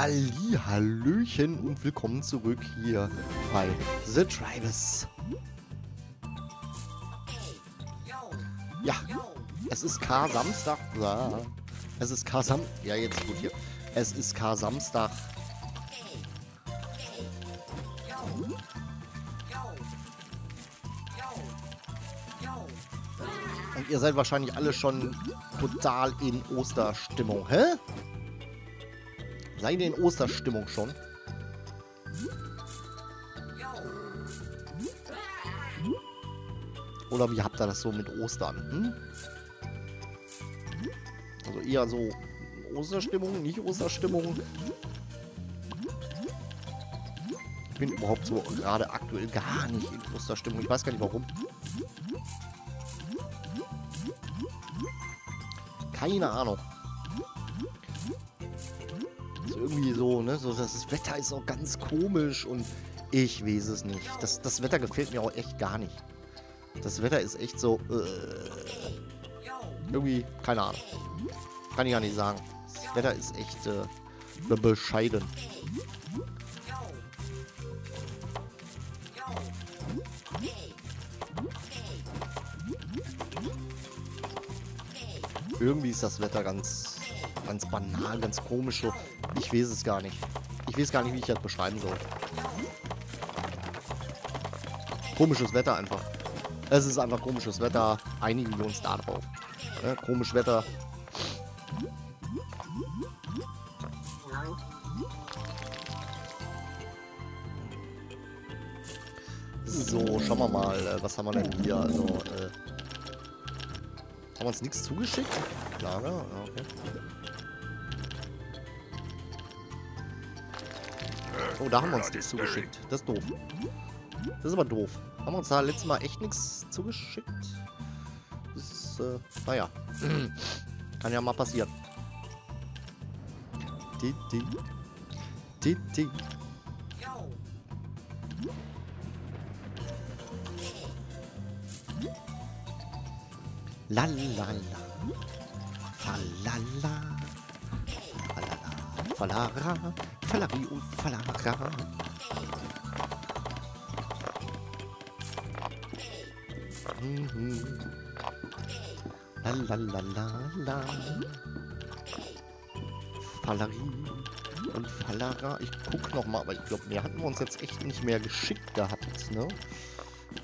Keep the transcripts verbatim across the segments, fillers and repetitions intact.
Halli, Hallöchen und willkommen zurück hier bei The Tribez. Ja, es ist K-Samstag. Ja, es ist K-Sam... Ja, jetzt gut hier. Es ist K-Samstag. Und ihr seid wahrscheinlich alle schon total in Osterstimmung, hä? Seid ihr in Osterstimmung schon? Oder wie habt ihr das so mit Ostern? Hm? Also eher so Osterstimmung, nicht Osterstimmung. Ich bin überhaupt so gerade aktuell gar nicht in Osterstimmung. Ich weiß gar nicht warum. Keine Ahnung. Irgendwie so, ne? So, das Wetter ist auch ganz komisch und ich weiß es nicht. Das, das Wetter gefällt mir auch echt gar nicht. Das Wetter ist echt so... Äh, irgendwie, keine Ahnung. Kann ich ja nicht sagen. Das Wetter ist echt äh, bescheiden. Irgendwie ist das Wetter ganz... ganz banal, ganz komisch so. Ich weiß es gar nicht. Ich weiß gar nicht, wie ich das beschreiben soll. Komisches Wetter einfach. Es ist einfach komisches Wetter. Einigen wir uns da drauf. Ne? Komisch Wetter. So, schauen wir mal. Was haben wir denn hier? Also, äh, haben wir uns nichts zugeschickt? Lager? Ja, okay. Oh, da haben wir uns nichts zugeschickt. Das ist doof. Das ist aber doof. Haben wir uns da letztes Mal echt nichts zugeschickt? Das ist, äh, naja. Kann ja mal passieren. Titi. Titi. La la la. Falala. Falala. Falara. Falari und Falara. La la la la la. Falari und Falara. Ich guck nochmal, aber ich glaube, mehr hatten wir uns jetzt echt nicht mehr geschickt gehabt, ne?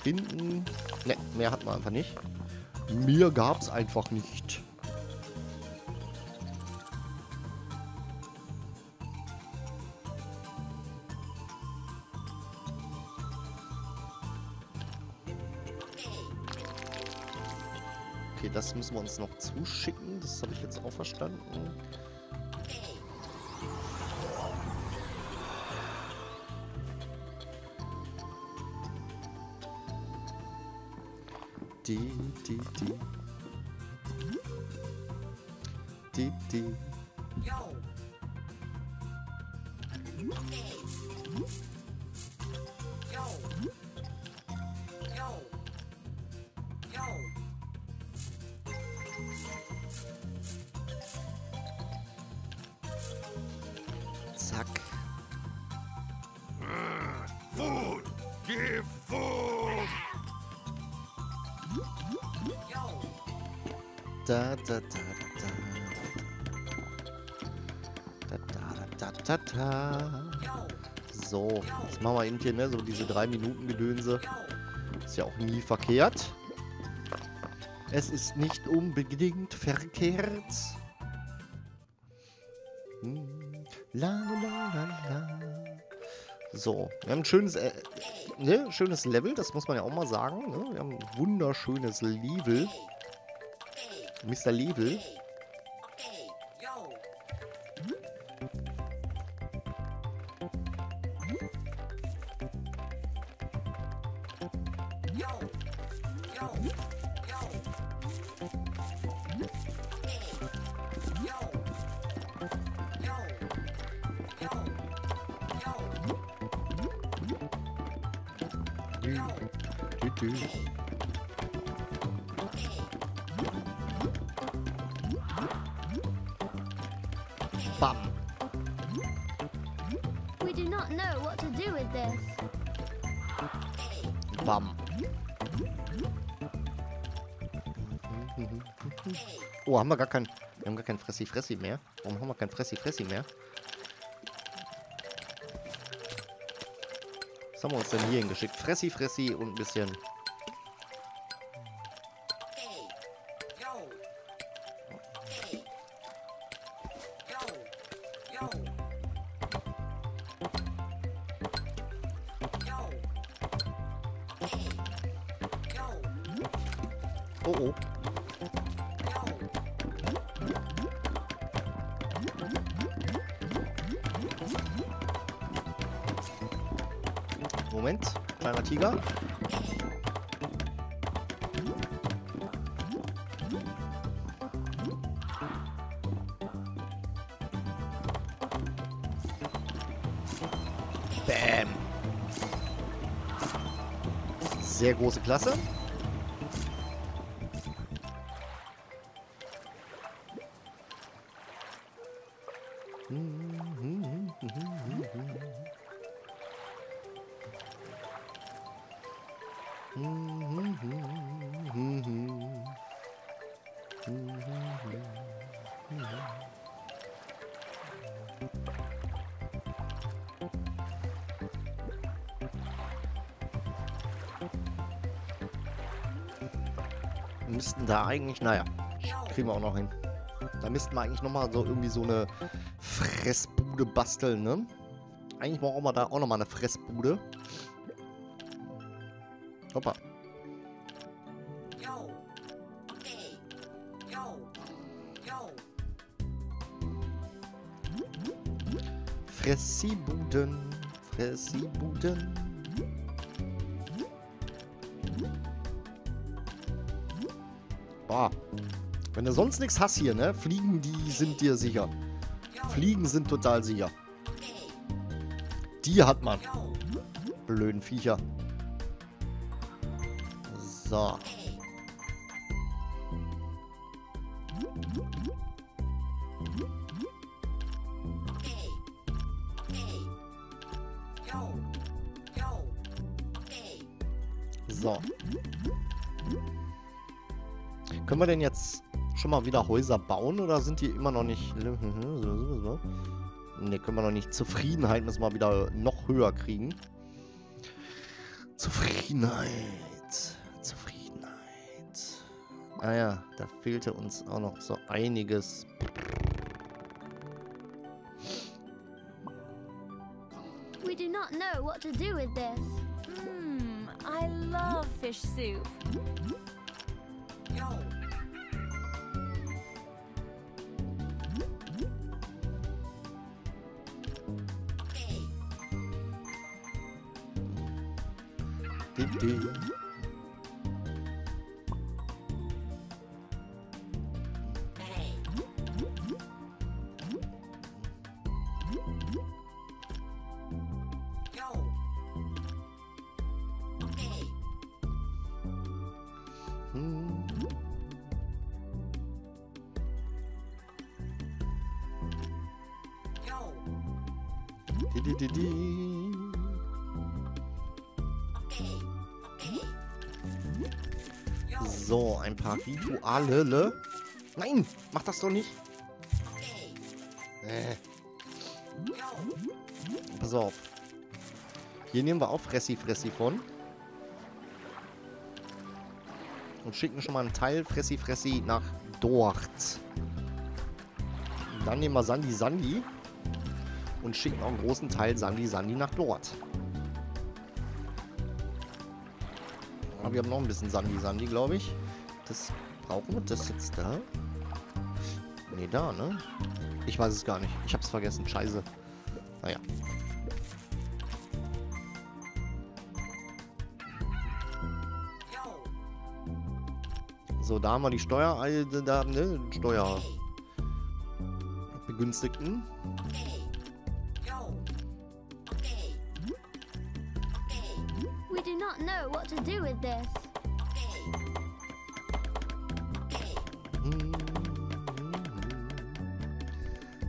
Finden. Ne, mehr hatten wir einfach nicht. Mir gab's einfach nicht. Okay, das müssen wir uns noch zuschicken. Das habe ich jetzt auch verstanden. Die, die, die. Die, die. Zack. Food! Give food! Da da da da da da da da da da. So, jetzt machen wir eben hier, ne, so diese drei Minuten Gedönse. Ist ja auch nie verkehrt. Es ist nicht unbedingt verkehrt. Hm. La, la, la, la. So, wir haben ein schönes, äh, ne, schönes Level, das muss man ja auch mal sagen. Ne? Wir haben ein wunderschönes Level. Mister Level. Bam. do not know what to do with this. Bam. Oh, haben wir gar kein... Wir haben gar kein Fressi-Fressi mehr. Warum haben wir kein Fressi-Fressi mehr? Was haben wir uns denn hier hingeschickt? Fressi-Fressi und ein bisschen... Oh, oh. Moment, kleiner Tiger. Bäm. Sehr große Klasse. Müssten da eigentlich, naja, kriegen wir auch noch hin. Da müssten wir eigentlich nochmal so irgendwie so eine Fressbude basteln, ne? Eigentlich brauchen wir da auch nochmal eine Fressbude. Hoppa. Fressibuden, Fressibuden. Boah. Wenn du sonst nichts hast hier, ne? Fliegen, die sind dir sicher. Fliegen sind total sicher. Die hat man. Blöden Viecher. So. So. Können wir denn jetzt schon mal wieder Häuser bauen oder sind die immer noch nicht... Ne, können wir noch nicht. Zufriedenheit müssen wir wieder noch höher kriegen. Zufriedenheit. Zufriedenheit. Ah ja, da fehlte uns auch noch so einiges. We do not know what to do with this. Hmm, I love fish soup. Di, di, di. So, ein paar Rituale. Nein, mach das doch nicht. Äh. Pass auf. Hier nehmen wir auch Fressi-Fressi von. Und schicken schon mal einen Teil Fressi-Fressi nach dort. Und dann nehmen wir Sandy-Sandy. Und schicken auch einen großen Teil Sandy Sandy nach dort. Aber wir haben noch ein bisschen Sandy Sandy, glaube ich. Das brauchen wir das jetzt da? Ne, da, ne? Ich weiß es gar nicht. Ich hab's vergessen. Scheiße. Naja. So, da haben wir die Steuer... Da, ne? Steuerbegünstigten.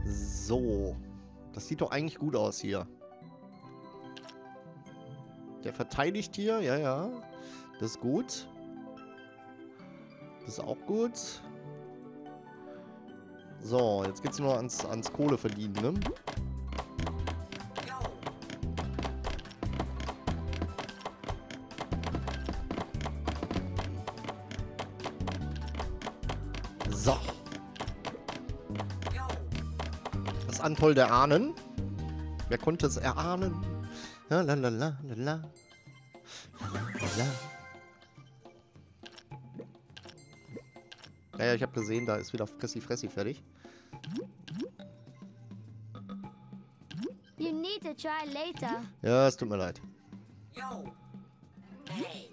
So. Das sieht doch eigentlich gut aus hier. Der verteidigt hier. Ja, ja. Das ist gut. Das ist auch gut. So, jetzt geht's nur ans, ans Kohle verdienen, ne? So. Das Antoll der Ahnen. Wer konnte es erahnen? La la la la la la. Naja, ich habe gesehen, da ist wieder Fressi Fressi fertig. You need to try later. Ja, es tut mir leid. Yo. Hey.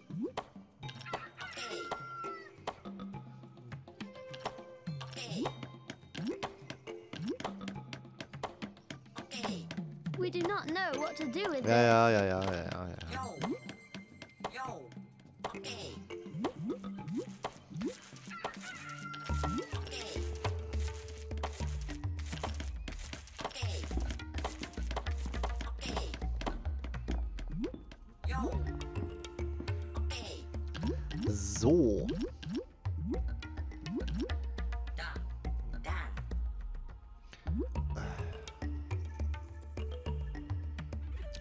We do not know what to do with ja, ja, ja, ja, ja, ja, ja. Yo. Yo. Okay. So.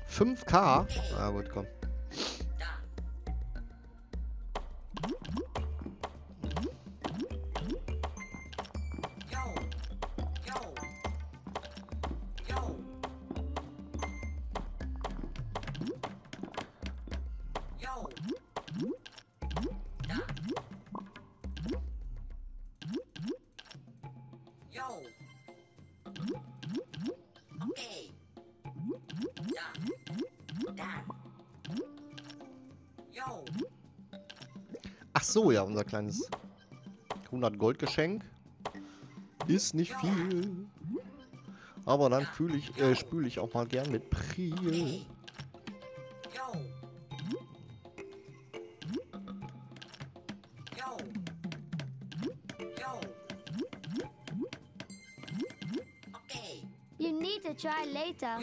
fünf K? Ah gut, komm. Ach so, ja, unser kleines hundert Gold Geschenk ist nicht viel, aber dann fühle ich, äh, spüle ich auch mal gern mit Priel. You need to try later.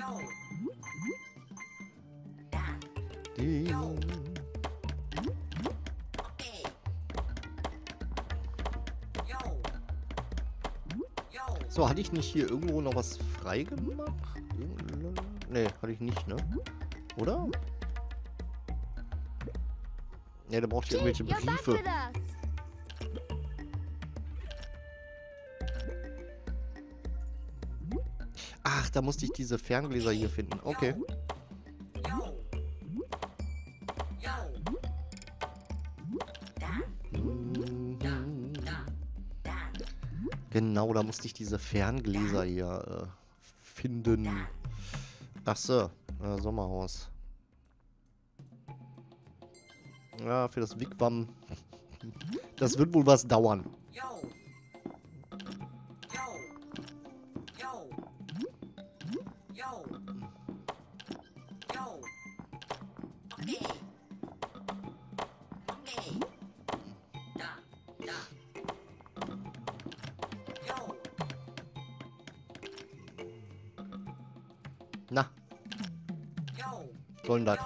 So, hatte ich nicht hier irgendwo noch was frei gemacht? Ne, hatte ich nicht, ne? Oder? Ne, da braucht ich irgendwelche Briefe. Ach, da musste ich diese Ferngläser hier finden. Okay. Genau, da musste ich diese Ferngläser hier äh, finden. Ach so, äh, Sommerhaus. Ja, für das Wigwam. Das wird wohl was dauern. Na. Sollen das?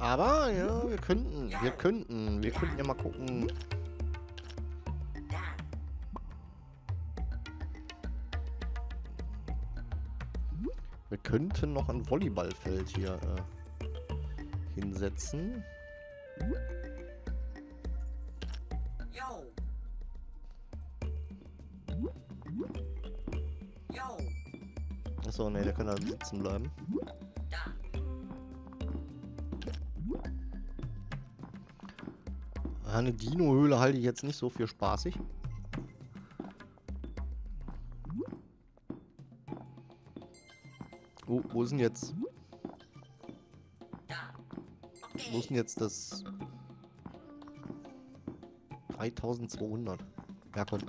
Aber ja, wir könnten, wir könnten, wir könnten ja mal gucken. Wir könnten noch ein Volleyballfeld hier äh, hinsetzen. Yo. Yo. Achso, ne, der kann da sitzen bleiben. Ah, eine Dino-Höhle halte ich jetzt nicht so für spaßig. Wo, wo ist denn jetzt? Wo ist denn jetzt das? dreitausendzweihundert. Ja, komm.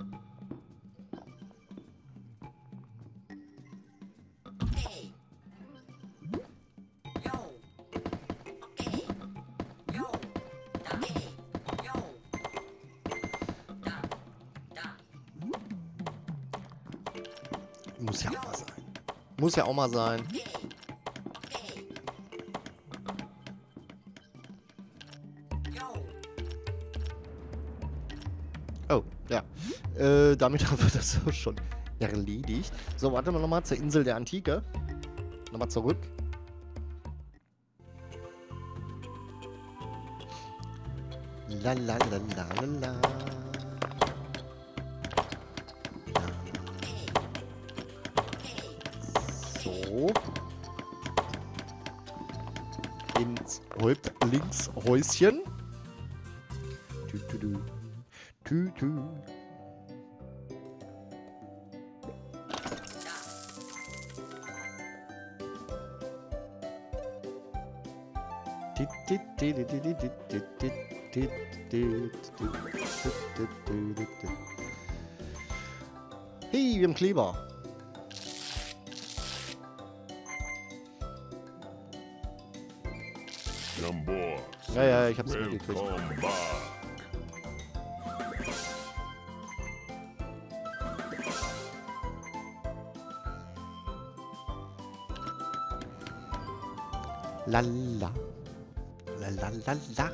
Muss ja auch mal sein. Muss ja auch mal sein. Oh, ja. Äh, damit haben wir das auch schon erledigt. So, warte mal nochmal zur Insel der Antike. Nochmal zurück. La la la la la la. So. Ins Häuptlingshäuschen. Tü, tü, tü. Tü, tü. Hey, wir haben Kleber. Ja, ja, ich hab's mitgekriegt. La la la la la la la la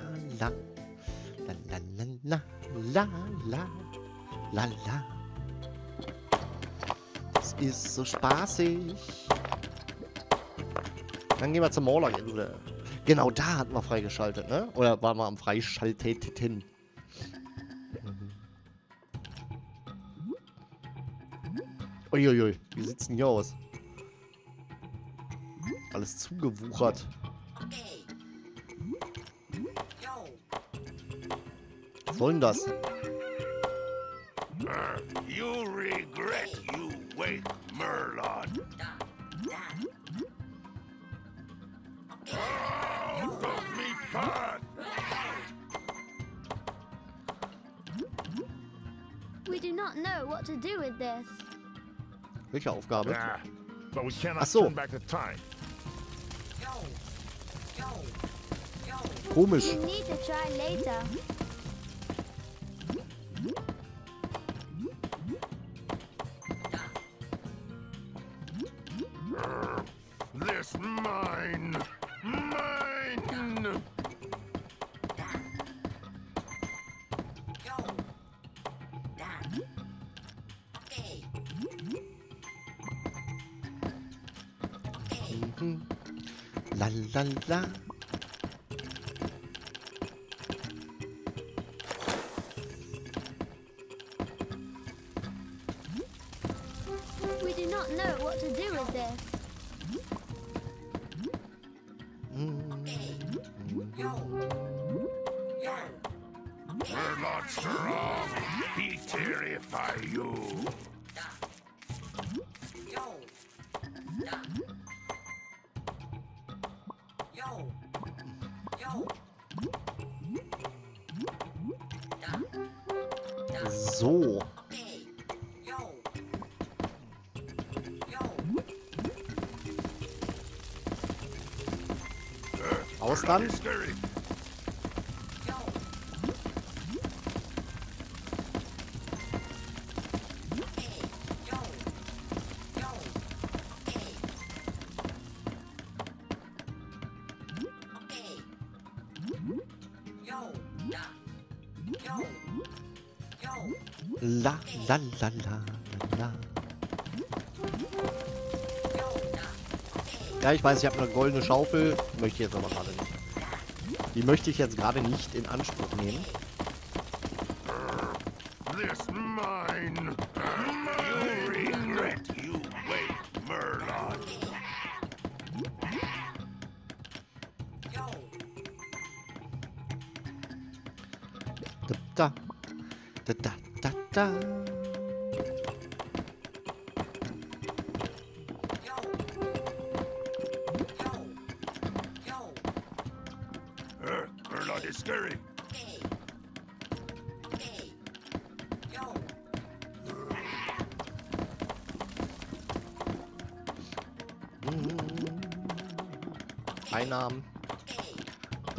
la la la la la. Das ist so spaßig. Dann gehen wir zum Morlock-Insel. Genau, da hatten wir freigeschaltet, ne? Oder waren wir am Freischalteten? Uiuiui, wie sieht's denn hier aus? Alles zugewuchert. Was soll denn das? You regret you wake Merlon. Out of me path. We do not know what to do with this. Welche Aufgabe? But we cannot turn back the time. Komisch. This mine, mine. La la la. So. Aus dann. La la la la la. Ja, ich weiß, ich habe eine goldene Schaufel. Möchte ich jetzt aber gerade nicht. Die möchte ich jetzt gerade nicht in Anspruch nehmen. This mine. You regret you wait, Merlon. Da, da, da. Da. Einnahmen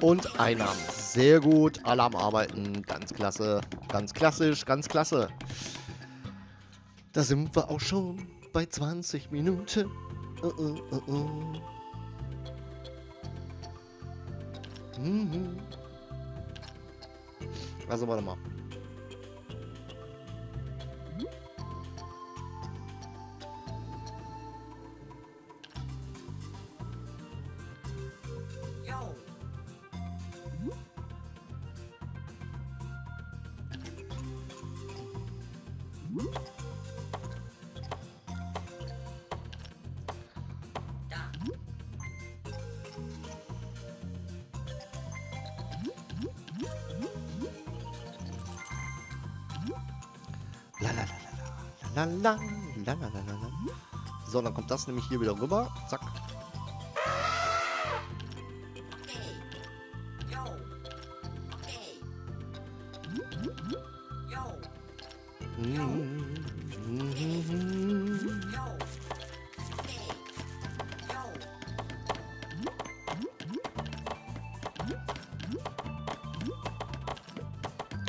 und Einnahmen. Sehr gut, alle am Arbeiten, ganz klasse. Ganz klassisch, ganz klasse. Da sind wir auch schon. bei zwanzig Minuten. Oh, oh, oh, oh. Mhm. Also, warte mal. La, la, la, la, la, la. So, dann kommt das nämlich hier wieder rüber. Zack.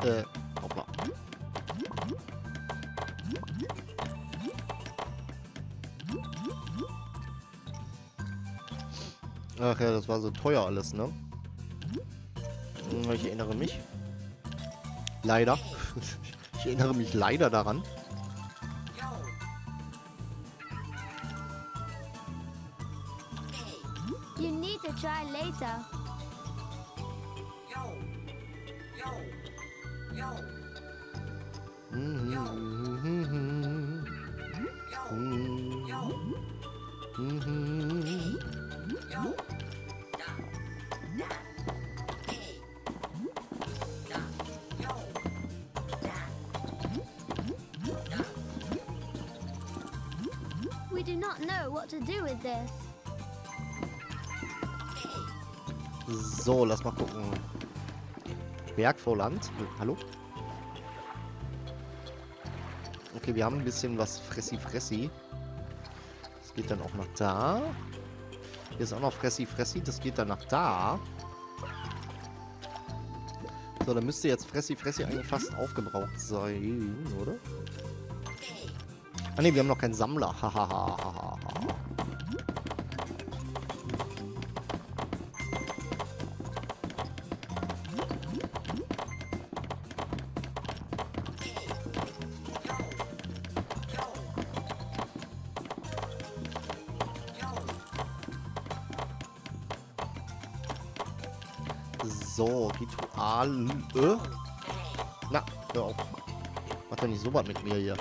Äh, hoppla. Ach ja, das war so teuer alles, ne? Ich erinnere mich. Leider. Ich erinnere mich leider daran. You need to try later. We do not know what to do with this. So, lass mal gucken. Bergvorland. Hallo? Okay, wir haben ein bisschen was Fressi-Fressi. Das geht dann auch nach da. Hier ist auch noch Fressi-Fressi. Das geht dann nach da. So, dann müsste jetzt Fressi-Fressi eigentlich fast aufgebraucht sein, oder? Ah ne, wir haben noch keinen Sammler. Hahaha. So, Ritual. Äh? Na, hör auf. Mach doch nicht so was mit mir hier.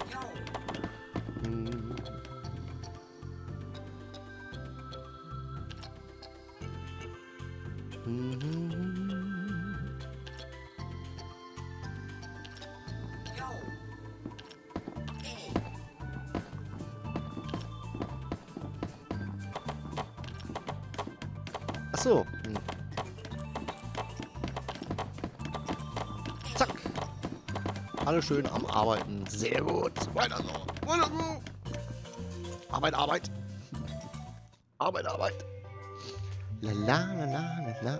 Achso. Hm. Zack. Alle schön am Arbeiten. Sehr gut. Weiter so. Weiter so. Arbeit, Arbeit. Arbeit, Arbeit. La la la la la.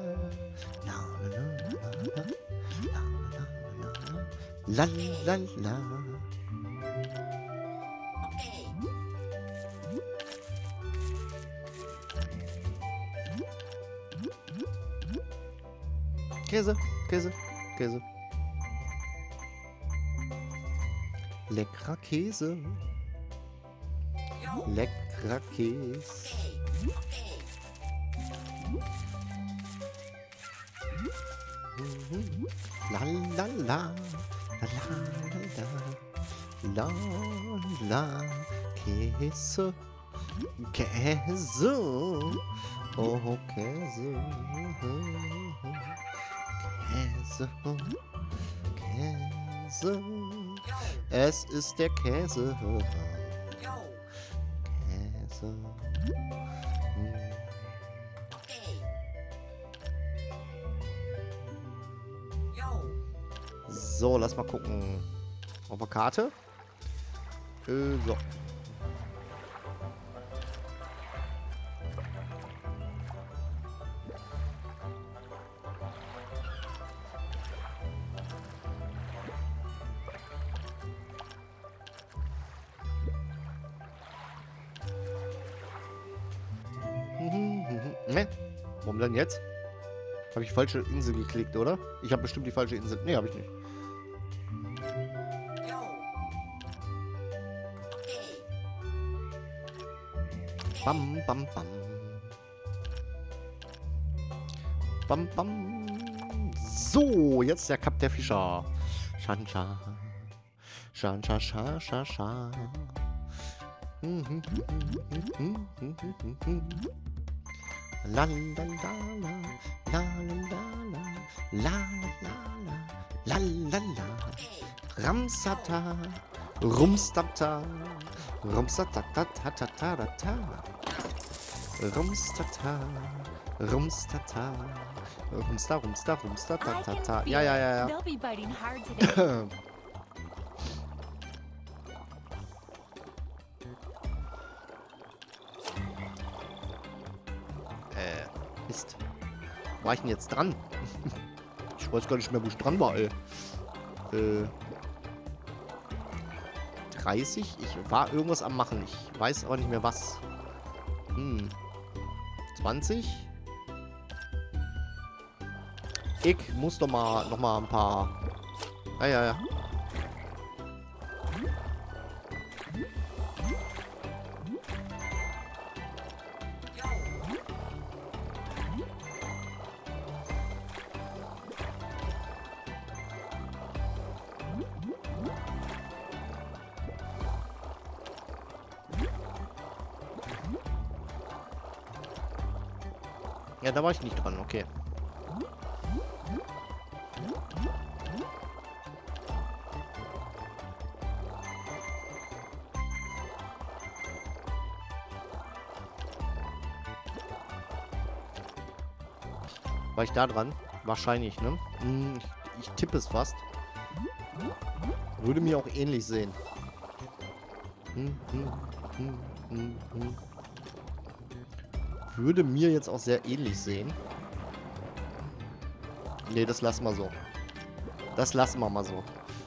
La la la la la. La la la la. Käse, Käse, Käse. Leckerer Käse. Leckerer Käse. La la la. La la la. La Käse. Käse. Oh, Käse. Käse. Käse. Es ist der Käse. Käse. So, lass mal gucken. Auf der Karte. Äh, so. Ne? Warum denn jetzt? Habe ich falsche Insel geklickt, oder? Ich habe bestimmt die falsche Insel. Ne, habe ich nicht. Bam, bam, bam. Bam, bam. So, jetzt der Kap der Fischer. Schan, schan. Schan, schan, schan, schan, schan. La, la, la, la, la, la, la, la, la, Ramsata, rumstata, rumstata, tatata, rumstata, rumstata, rumsta, rumsta, rumstata, tata. Ja, ja, ja, ja. Mist. War ich denn jetzt dran? Ich weiß gar nicht mehr, wo ich dran war, ey. Äh. dreißig? Ich war irgendwas am Machen. Ich weiß aber nicht mehr was. Hm. zwanzig? Ich muss doch mal noch mal ein paar. Ah, ja, ja. Ja, da war ich nicht dran, okay. War ich da dran? Wahrscheinlich, ne? Hm, ich, ich tippe es fast. Würde mir auch ähnlich sehen. Hm, hm, hm, hm, hm. Würde mir jetzt auch sehr ähnlich sehen. Ne, das lassen wir so. Das lassen wir mal so.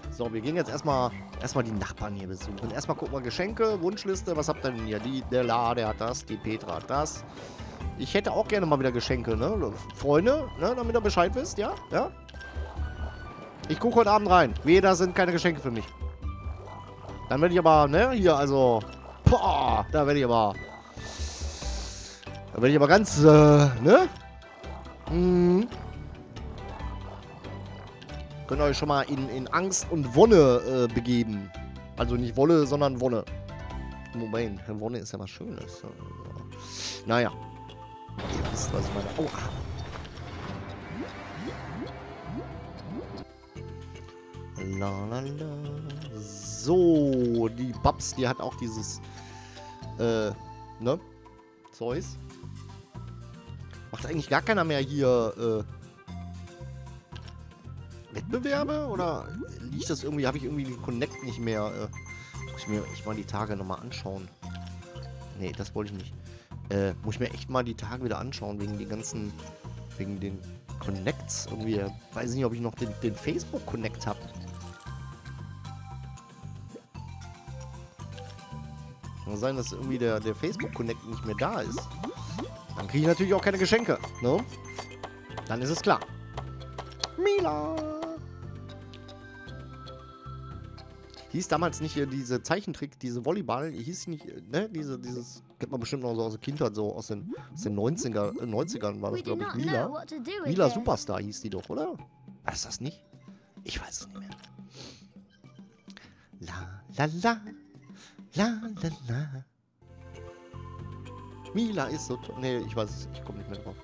So, wir gehen jetzt erstmal erstmal die Nachbarn hier besuchen. Erstmal gucken wir Geschenke, Wunschliste. Was habt ihr denn hier? Die, der La, der hat das. Die Petra hat das. Ich hätte auch gerne mal wieder Geschenke, ne? Freunde, ne? Damit ihr Bescheid wisst, ja? Ja? Ich gucke heute Abend rein. Wehe, da sind keine Geschenke für mich. Dann werde ich aber, ne? Hier, also... Boah, da werde ich aber... Da bin ich aber ganz, äh, ne? Mhm. Könnt ihr euch schon mal in, in Angst und Wonne äh, begeben. Also nicht Wolle, sondern Wonne. Moment, Wonne ist ja was Schönes. Naja. Ihr wisst, was ich meine. Oh, ah. La, la, la. So, die Babs, die hat auch dieses, äh, ne? Zeus. Macht eigentlich gar keiner mehr hier äh, Wettbewerbe? Oder liegt das irgendwie, habe ich irgendwie den Connect nicht mehr? Äh, muss ich mir echt mal die Tage nochmal anschauen. Nee, das wollte ich nicht. Äh, muss ich mir echt mal die Tage wieder anschauen, wegen den ganzen, wegen den Connects irgendwie. Weiß ich nicht, ob ich noch den, den Facebook-Connect habe. Sein, dass irgendwie der, der Facebook-Connect nicht mehr da ist. Dann kriege ich natürlich auch keine Geschenke, ne? Dann ist es klar. Mila! Hieß damals nicht hier diese Zeichentrick, diese Volleyball, hieß nicht, ne? Diese, dieses, kennt man bestimmt noch so aus der Kindheit, so aus den, aus den neunziger, neunzigern war das, glaube ich, Mila. Mila Superstar hieß die doch, oder? Was ist das nicht? Ich weiß es nicht mehr. La, la, la. La, la, la. Mila ist so toll. Nee, ich weiß es. Ich komme nicht mehr drauf.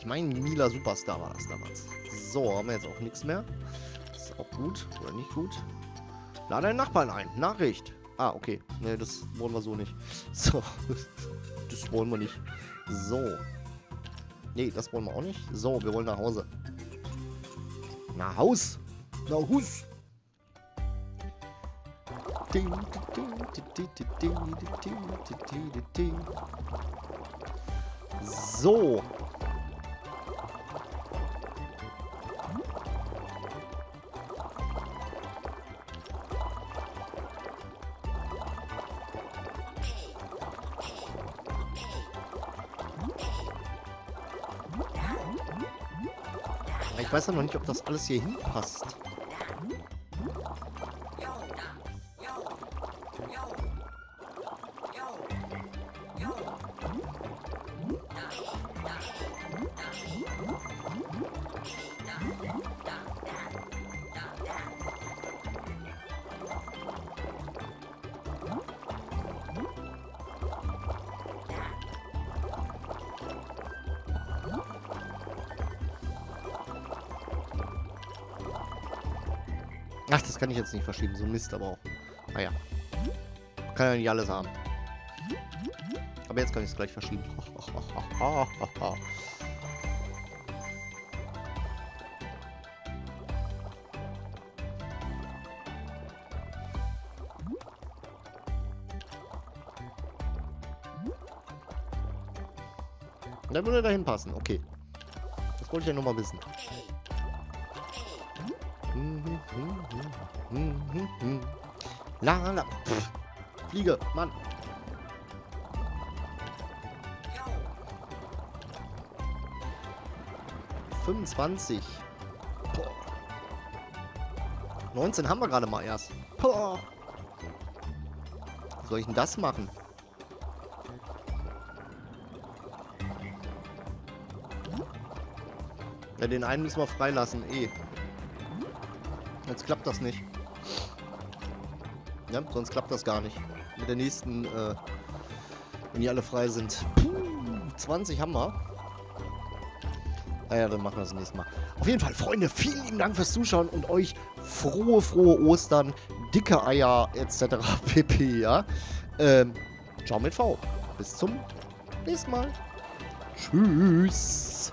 Ich meine, Mila Superstar war das damals. So, haben wir jetzt auch nichts mehr. Ist auch gut. Oder nicht gut. Lade deinen Nachbarn ein. Nachricht. Ah, okay. Nee, das wollen wir so nicht. So. Das wollen wir nicht. So. Nee, das wollen wir auch nicht. So, wir wollen nach Hause. Nach Haus. Nach Hus. So. Ich weiß ja noch nicht, ob das alles hier hinpasst. Ach, das kann ich jetzt nicht verschieben. So Mist aber auch. Naja. Kann ja nicht alles haben. Aber jetzt kann ich es gleich verschieben. Dann würde er dahin passen. Okay. Das wollte ich ja nur mal wissen. La la. Pff. Fliege, Mann. fünfundzwanzig. Boah. neunzehn haben wir gerade mal erst. Boah. Soll ich denn das machen? Ja, den einen müssen wir freilassen, eh. Jetzt klappt das nicht. Ja, sonst klappt das gar nicht. Mit der nächsten, äh, wenn die alle frei sind. Puh, zwanzig haben wir. Naja, dann machen wir das nächste Mal. Auf jeden Fall, Freunde, vielen lieben Dank fürs Zuschauen und euch frohe, frohe Ostern, dicke Eier, et cetera pp. Ja? Ähm, ciao mit V. Bis zum nächsten Mal. Tschüss.